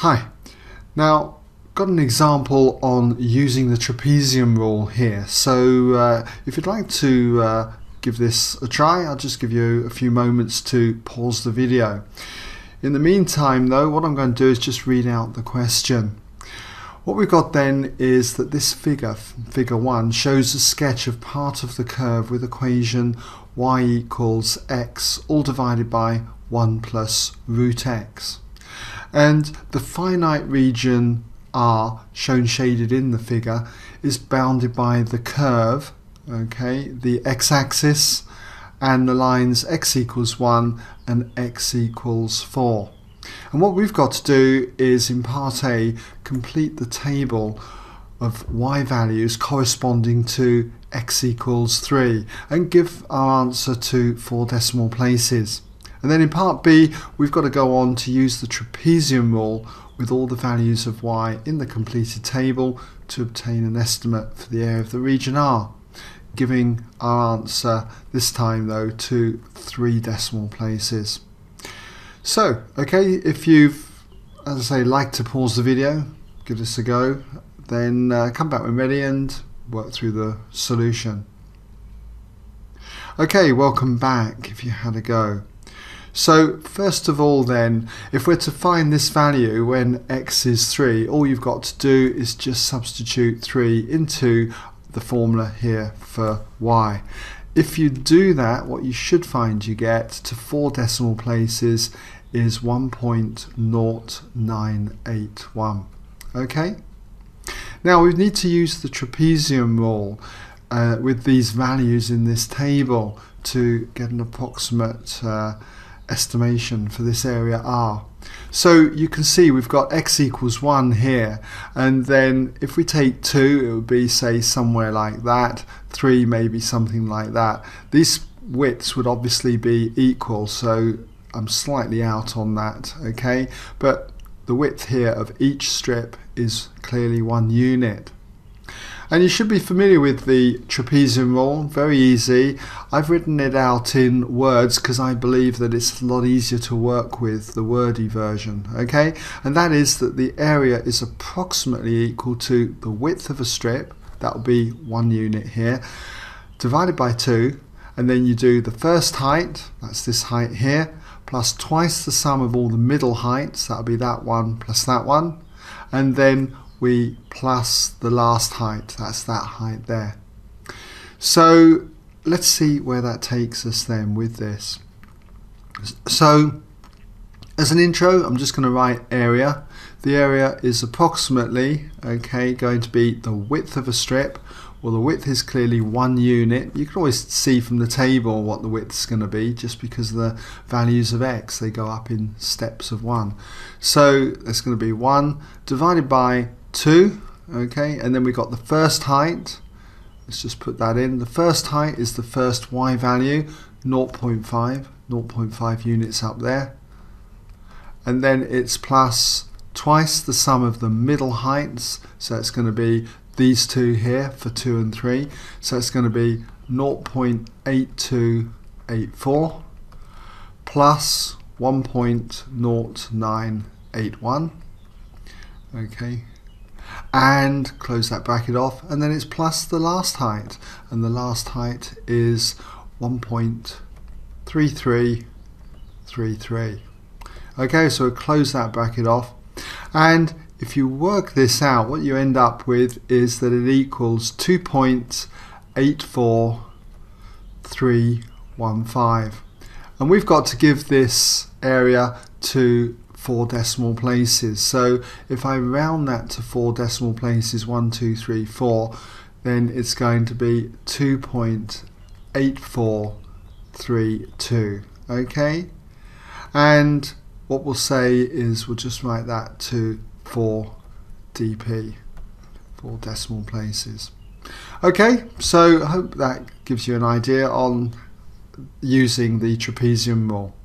Hi, now got an example on using the trapezium rule here. So if you'd like to give this a try, I'll just give you a few moments to pause the video. In the meantime though, what I'm going to do is just read out the question. What we've got then is that this figure 1, shows a sketch of part of the curve with equation y equals x all divided by 1 plus root x. And the finite region R, shown shaded in the figure, is bounded by the curve, okay, the x-axis, and the lines x equals 1 and x equals 4. And what we've got to do is, in part A, complete the table of y values corresponding to x equals 3 and give our answer to 4 decimal places. And then in part B, we've got to go on to use the trapezium rule with all the values of y in the completed table to obtain an estimate for the area of the region R, giving our answer this time though to 3 decimal places. So, okay, if you've, as I say, like to pause the video, give this a go, then come back when ready and work through the solution. Okay, welcome back if you had a go. So first of all then, if we're to find this value when x is 3, all you've got to do is just substitute 3 into the formula here for y. If you do that, what you should find you get to 4 decimal places is 1.0981. Okay? Now we need to use the trapezium rule with these values in this table to get an approximate estimation for this area R. So you can see we've got x equals 1 here, and then if we take 2 it would be, say, somewhere like that, 3 maybe something like that. These widths would obviously be equal, so I'm slightly out on that, okay, but the width here of each strip is clearly 1 unit. And you should be familiar with the trapezium rule, very easy. I've written it out in words because I believe that it's a lot easier to work with the wordy version, okay? And that is that the area is approximately equal to the width of a strip, that will be 1 unit here, divided by 2, and then you do the first height, that's this height here, plus twice the sum of all the middle heights, that'll be that one plus that one, and then we plus the last height, that's that height there. So let's see where that takes us then with this. So as an intro, I'm just going to write area. The area is approximately, okay, going to be the width of a strip. Well, the width is clearly 1 unit. You can always see from the table what the width's going to be, just because the values of x, they go up in steps of 1. So it's going to be 1 divided by 2, okay, and then we've got the first height. Let's just put that in. The first height is the first y value, 0.5 units up there, and then it's plus twice the sum of the middle heights, so it's going to be these two here for 2 and 3, so it's going to be 0.8284 plus 1.0981, okay, and close that bracket off, and then it's plus the last height, and the last height is 1.3333. okay, so close that bracket off, and if you work this out, what you end up with is that it equals 2.84315, and we've got to give this area to 4 decimal places. So if I round that to 4 decimal places, 1, 2, 3, 4, then it's going to be 2.8432, okay, and what we'll say is we'll just write that to 4 DP, 4 decimal places. Okay, so I hope that gives you an idea on using the trapezium rule.